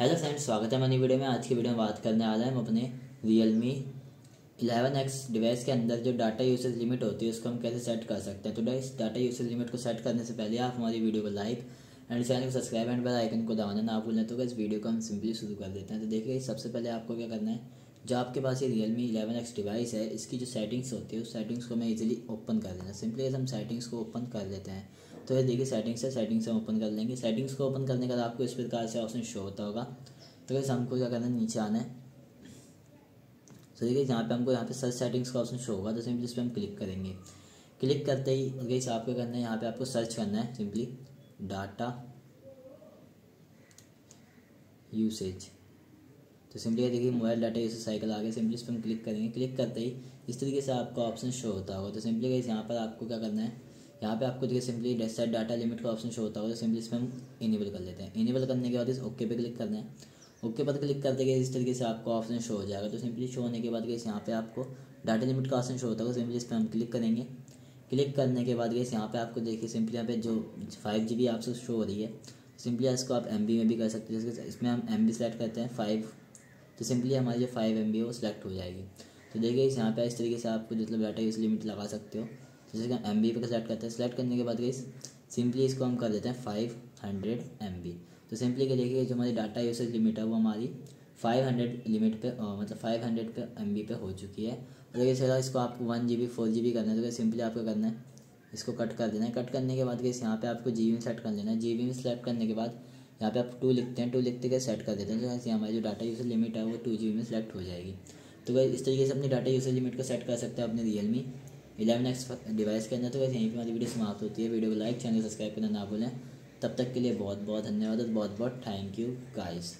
Hello friends, स्वागत है मेरी वीडियो में। आज की वीडियो में बात करने वाले हैं हम अपने Realme 11x डिवाइस के अंदर जो डाटा यूसेज लिमिट होती है उसको हम कैसे सेट कर सकते हैं। तो गाइस, डाटा यूसेज लिमिट को सेट करने से पहले आप हमारी वीडियो को लाइक एंड चैनल को सब्सक्राइब एंड बेल आइकन को दबाना ना भूलें। तो गाइस, वीडियो को हम सिंपली शुरू कर देते हैं। तो देखिए, सबसे पहले आपको क्या करना है, जो आपके पास ये Realme 11x डिवाइस है इसकी जो सेटिंग्स होती है उस सेटिंग्स को मैं इजीली ओपन कर देना। सिंपली हम सेटिंग्स को ओपन कर लेते हैं। तो ये देखिए सेटिंग्स है, सेटिंग्स हम ओपन कर लेंगे। सेटिंग्स को ओपन करने के बाद आपको इस प्रकार से ऑप्शन शो होता होगा। तो गाइस, हमको क्या करना है, नीचे आना है। तो देखिए यहाँ पे हमको यहाँ पे सर्च सेटिंग्स का ऑप्शन शो होगा। तो सिंपली इस पर हम क्लिक करेंगे। क्लिक करते ही गाइस आपको करना है, यहाँ पे आपको सर्च करना है सिंपली डाटा यूसेज। तो सिंपली देखिए मोबाइल डाटा यूसेज साइकिल आ गया। सिंपली इस पर हम क्लिक करेंगे। क्लिक करते ही इस तरीके से आपका ऑप्शन शो होता होगा। तो सिंपली गाइस यहाँ पर आपको क्या करना है, यहाँ पे आपको देखिए सिंपली डेस्कटॉप डाटा लिमिट का ऑप्शन शो होता होगा। तो सिंपली इसमें हम इनेबल कर लेते हैं। इनेबल करने के बाद इस ओके पे क्लिक करना है। ओके पर क्लिक करते गए इस तरीके से आपको ऑप्शन शो हो जाएगा। तो सिंपली शो होने के बाद गैस यहाँ पे आपको डाटा लिमिट का ऑप्शन शो होता होगा। सिंपली इस पर हम क्लिक करेंगे। क्लिक करने के बाद गैस यहाँ पे आपको देखिए सिंपली यहाँ पे जो 5 GB आपसे शो हो रही है, सिंपली इसको आप MB में भी कर सकते हैं। जैसे इसमें हम MB सेलेक्ट करते हैं 5, तो सिंपली हमारी जो 5 MB है वो सिलेक्ट हो जाएगी। तो देखिए यहाँ पर इस तरीके से आपको मतलब डाटा यूसेज लिमिट लगा सकते हो। जैसे कि हम MB पर सेलेक्ट करते हैं। सेलेक्ट करने के बाद गाइस सिंपली इसको हम कर देते हैं 500 MB। तो सिंपली क्या देखिए जो हमारी डाटा यूसेज लिमिट है वो हमारी 500 लिमिट पे मतलब 500 पे MB पे हो चुकी है। और अगर इसको आपको 1 GB 4 GB करना है तो सिंपली आपको करना है इसको कट कर देना है। कट करने के बाद गाइस यहाँ पे आपको GB में सेट कर लेना है। GB में सेलेक्ट करने के बाद यहाँ पे आप 2 लिखते हैं। 2 लिखते के सेट कर देते हैं। तो जैसे हमारी जो डाटा यूसेज लिमिट है वो 2 GB में सेलेक्ट हो जाएगी। तो गाइस इस तरीके से अपनी डाटा यूसेज लिमिट को सेट कर सकते हैं अपने Realme 11x डिवाइस के अंदर। तो वैसे यहीं पर हमारी वीडियो समाप्त होती है। वीडियो को लाइक, चैनल सब्सक्राइब करना ना भूलें। तब तक के लिए बहुत बहुत धन्यवाद और बहुत बहुत थैंक यू गाइस।